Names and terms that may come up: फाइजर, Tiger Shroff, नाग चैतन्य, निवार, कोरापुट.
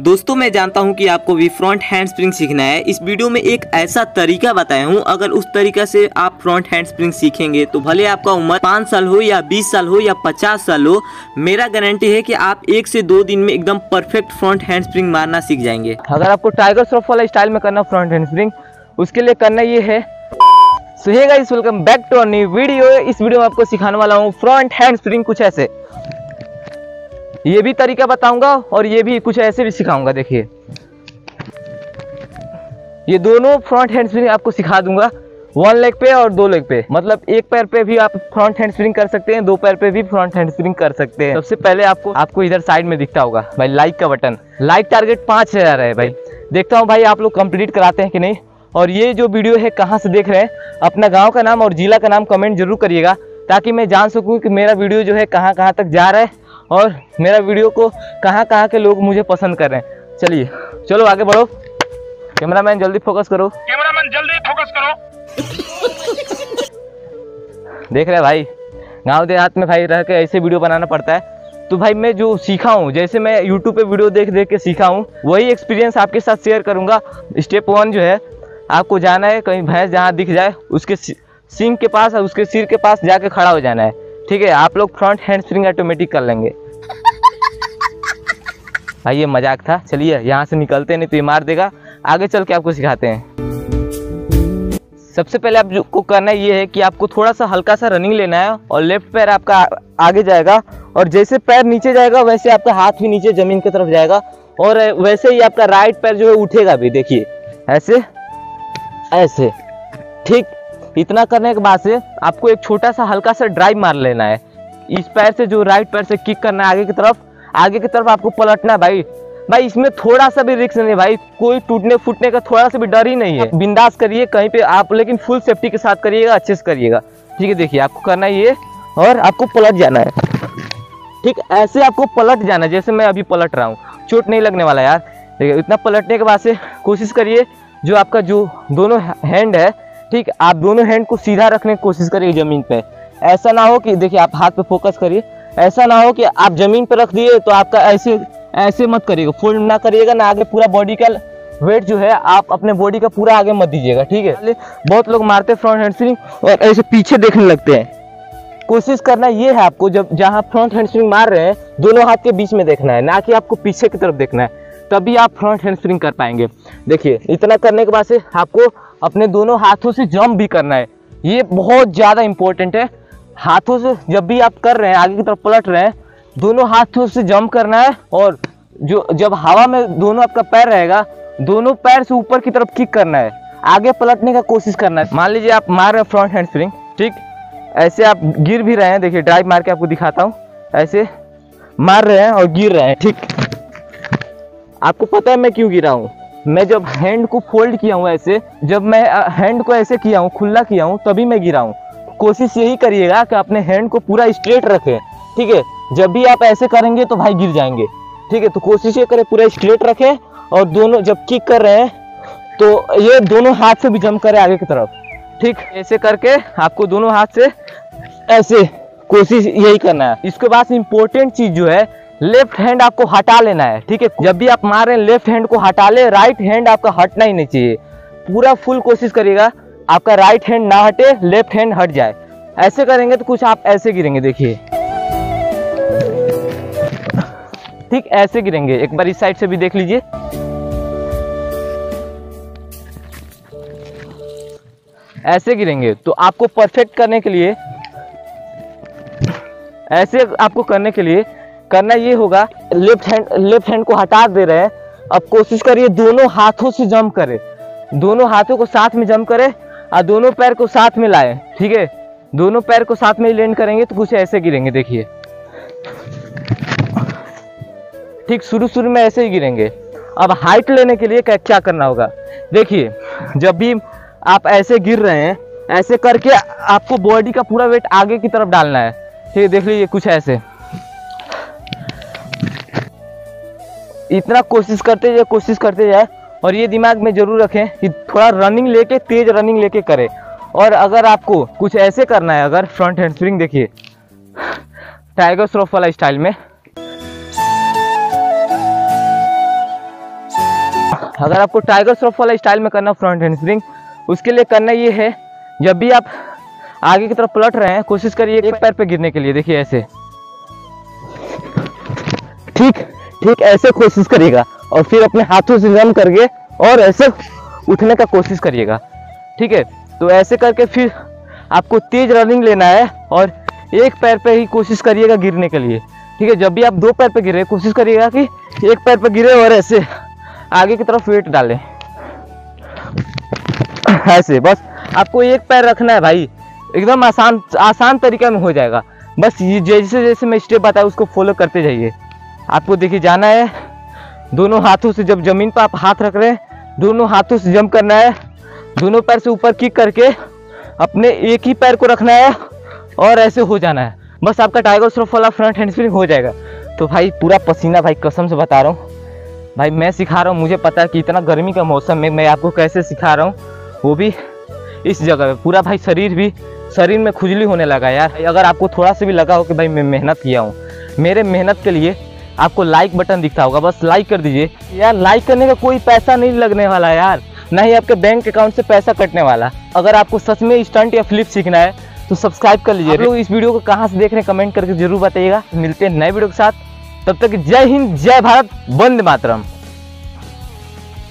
दोस्तों मैं जानता हूं कि आपको भी फ्रंट हैंड स्प्रिंग सीखना है। इस वीडियो में एक ऐसा तरीका बताया हूं, अगर उस तरीका से आप फ्रंट हैंड स्प्रिंग सीखेंगे तो भले आपका उम्र 5 साल हो या 20 साल हो या 50 साल हो, मेरा गारंटी है कि आप 1 से 2 दिन में एकदम परफेक्ट फ्रंट हैंड स्प्रिंग मारना सीख जाएंगे। अगर आपको टाइगर श्रॉफ वाला स्टाइल में करना फ्रंट हैंड स्प्रिंग, उसके लिए करना ये है। So hey guys, welcome back to our new video. इस वीडियो में आपको सिखाने वाला हूँ फ्रंट हैंड स्प्रिंग, कुछ ऐसे ये भी तरीका बताऊंगा और ये भी कुछ ऐसे भी सिखाऊंगा। देखिए ये दोनों फ्रंट हैंड स्प्रिंग आपको सिखा दूंगा, 1 लेग पे और 2 लेग पे, मतलब 1 पैर पे भी आप फ्रंट हैंड स्प्रिंग कर सकते हैं, 2 पैर पे भी फ्रंट हैंड स्प्रिंग कर सकते हैं। सबसे पहले आपको इधर साइड में दिखता होगा भाई लाइक का बटन, लाइक टारगेट 5000 है भाई। देखता हूँ भाई आप लोग कंप्लीट कराते हैं कि नहीं, और ये जो वीडियो है कहाँ से देख रहे हैं, अपना गाँव का नाम और जिला का नाम कमेंट जरूर करिएगा ताकि मैं जान सकूँ कि मेरा वीडियो जो है कहाँ कहाँ तक जा रहा है और मेरा वीडियो को कहाँ कहाँ के लोग मुझे पसंद कर रहे हैं। चलिए चलो आगे बढ़ो। कैमरामैन जल्दी फोकस करो, कैमरामैन जल्दी फोकस करो। देख रहे हैं भाई, गांव देहात में भाई रह के ऐसे वीडियो बनाना पड़ता है। तो भाई मैं जो सीखा हूँ, जैसे मैं यूट्यूब पे वीडियो देख देख के सीखा हूँ, वही एक्सपीरियंस आपके साथ शेयर करूँगा। स्टेप 1 जो है, आपको जाना है कहीं भैंस जहाँ दिख जाए उसके सींग के पास और उसके सिर के पास जाके खड़ा हो जाना है। ठीक है, आप लोग फ्रंट हैंड स्प्रिंग ऑटोमेटिक कर लेंगे। भाई ये मजाक था, चलिए यहाँ से निकलते हैं, नहीं तो ये मार देगा। आगे चल के आपको सिखाते हैं। सबसे पहले आपको करना ये है कि आपको थोड़ा सा हल्का सा रनिंग लेना है और लेफ्ट पैर आपका आगे जाएगा और जैसे पैर नीचे जाएगा वैसे आपका हाथ भी नीचे जमीन की तरफ जाएगा और वैसे ही आपका राइट पैर जो है उठेगा भी। देखिए ऐसे ऐसे, ठीक। इतना करने के बाद से आपको एक छोटा सा हल्का सा ड्राइव मार लेना है। इस पैर से जो राइट पैर से किक करना है आगे की तरफ आपको पलटना है। भाई इसमें थोड़ा सा भी रिस्क नहीं है भाई, कोई टूटने फूटने का थोड़ा सा भी डर ही नहीं है। बिंदास करिए कहीं पे आप, लेकिन फुल सेफ्टी के साथ करिएगा, अच्छे से करिएगा। ठीक है, देखिए आपको करना ये और आपको पलट जाना है। ठीक, ऐसे आपको पलट जाना है जैसे मैं अभी पलट रहा हूँ, चोट नहीं लगने वाला यार। ठीक है, इतना पलटने के बाद से कोशिश करिए जो आपका जो दोनों हैंड है, ठीक, आप दोनों हैंड को सीधा रखने की कोशिश करिए ज़मीन पे। ऐसा ना हो कि देखिए आप हाथ पे फोकस करिए, ऐसा ना हो कि आप ज़मीन पे रख दिए तो आपका ऐसे ऐसे मत करिएगा, फोल्ड ना करिएगा ना आगे, पूरा बॉडी का वेट जो है आप अपने बॉडी का पूरा आगे मत दीजिएगा। ठीक है, बहुत लोग मारते फ्रंट हैंड स्प्रिंग और ऐसे पीछे देखने लगते हैं। कोशिश करना ये है आपको जब जहाँ फ्रंट हैंड स्प्रिंग मार रहे हैं दोनों हाथ के बीच में देखना है, ना कि आपको पीछे की तरफ देखना है, तभी आप फ्रंट हैंड स्प्रिंग कर पाएंगे। देखिए इतना करने के बाद से आपको अपने दोनों हाथों से जंप भी करना है, ये बहुत ज़्यादा इम्पोर्टेंट है। हाथों से जब भी आप कर रहे हैं, आगे की तरफ पलट रहे हैं, दोनों हाथों से जंप करना है और जो जब हवा में दोनों आपका पैर रहेगा दोनों पैर से ऊपर की तरफ किक करना है, आगे पलटने का कोशिश करना है। मान लीजिए आप मार रहे हैं फ्रंट हैंड स्प्रिंग, ठीक, ऐसे आप गिर भी रहे हैं। देखिए ड्राइव मार के आपको दिखाता हूँ, ऐसे मार रहे हैं और गिर रहे हैं। ठीक, आपको पता है मैं क्यों गिरा हूँ, मैं जब हैंड को फोल्ड किया हूँ ऐसे, जब मैं हैंड को ऐसे किया हूँ, खुला किया हूँ, तभी मैं गिरा हूँ। कोशिश यही करिएगा कि अपने हैंड को पूरा स्ट्रेट रखें। ठीक है, जब भी आप ऐसे करेंगे तो भाई गिर जाएंगे। ठीक है, तो कोशिश ये करें पूरा स्ट्रेट रखें और दोनों जब किक कर रहे हैं तो ये दोनों हाथ से भी जंप करें आगे की तरफ। ठीक, ऐसे करके आपको दोनों हाथ से ऐसे कोशिश यही करना है। इसके बाद इम्पोर्टेंट चीज़ जो है, लेफ्ट हैंड आपको हटा लेना है। ठीक है, जब भी आप मार रहे हैं लेफ्ट हैंड को हटा ले, राइट हैंड आपका हटना ही नहीं चाहिए। पूरा फुल कोशिश करिएगा आपका राइट हैंड ना हटे, लेफ्ट हैंड हट जाए। ऐसे करेंगे तो कुछ आप ऐसे गिरेंगे, देखिए, ठीक, ऐसे गिरेंगे। एक बार इस साइड से भी देख लीजिए, ऐसे गिरेंगे। तो आपको परफेक्ट करने के लिए, ऐसे आपको करने के लिए करना ये होगा, लेफ्ट हैंड को हटा दे रहे हैं, अब कोशिश करिए दोनों हाथों से जंप करें, दोनों हाथों को साथ में जंप करें और दोनों पैर को साथ में लाएं। ठीक है, दोनों पैर को साथ में लैंड करेंगे तो कुछ ऐसे गिरेंगे। देखिए, ठीक, शुरू में ऐसे ही गिरेंगे। अब हाइट लेने के लिए क्या करना होगा, देखिए जब भी आप ऐसे गिर रहे हैं, ऐसे करके आपको बॉडी का पूरा वेट आगे की तरफ डालना है। ठीक है, देख लीजिए कुछ ऐसे, इतना कोशिश करते जाए और ये दिमाग में जरूर रखें कि थोड़ा रनिंग लेके, तेज रनिंग लेके करें। और अगर आपको कुछ ऐसे करना है, अगर फ्रंट हैंड स्प्रिंग, देखिए टाइगर श्रॉफ वाला स्टाइल में, अगर आपको टाइगर श्रॉफ वाला स्टाइल में करना फ्रंट हैंड स्प्रिंग, उसके लिए करना ये है, जब भी आप आगे की तरफ पलट रहे हैं कोशिश करिए एक पैर पे गिरने के लिए। देखिए ऐसे ठीक ठीक ऐसे कोशिश करिएगा और फिर अपने हाथों से रन करके और ऐसे उठने का कोशिश करिएगा। ठीक है, तो ऐसे करके फिर आपको तेज रनिंग लेना है और एक पैर पे ही कोशिश करिएगा गिरने के लिए। ठीक है, जब भी आप दो पैर पे गिरे कोशिश करिएगा कि एक पैर पे गिरे और ऐसे आगे की तरफ वेट डालें। ऐसे बस आपको एक पैर रखना है भाई, एकदम आसान तरीका में हो जाएगा। बस ये जैसे जैसे मैं स्टेप बताया उसको फॉलो करते जाइए। आपको देखिए जाना है दोनों हाथों से, जब जमीन पर आप हाथ रख रहे हैं दोनों हाथों से जंप करना है, दोनों पैर से ऊपर किक करके अपने एक ही पैर को रखना है और ऐसे हो जाना है। बस आपका टाइगर श्रॉफ वाला फ्रंट हैंड स्प्रिंग हो जाएगा। तो भाई पूरा पसीना, भाई कसम से बता रहा हूँ भाई, मैं सिखा रहा हूँ, मुझे पता है कि इतना गर्मी का मौसम में मैं आपको कैसे सिखा रहा हूँ, वो भी इस जगह पे पूरा भाई शरीर में खुजली होने लगा यार। अगर आपको थोड़ा सा भी लगा हो कि भाई मैं मेहनत किया हूँ, मेरे मेहनत के लिए आपको लाइक बटन दिखता होगा, बस लाइक कर दीजिए यार। लाइक करने का कोई पैसा नहीं लगने वाला यार, ना ही आपके बैंक अकाउंट से पैसा कटने वाला। अगर आपको सच में स्टंट या फ्लिप सीखना है तो सब्सक्राइब कर लीजिए। लोग इस वीडियो को कहाँ से देख रहे हैं कमेंट करके जरूर बताइएगा। मिलते हैं नए वीडियो के साथ, तब तक जय हिंद जय भारत, वंदे मातरम।